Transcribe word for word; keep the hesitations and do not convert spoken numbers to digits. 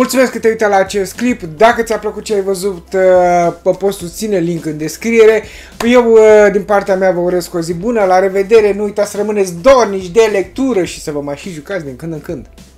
Mulțumesc că te-ai uitat la acest clip. Dacă ți-a plăcut ce ai văzut, poți susține, link în descriere. Eu, din partea mea, vă urez o zi bună. La revedere. Nu uitați să rămâneți dornici de lectură și să vă mai și jucați din când în când.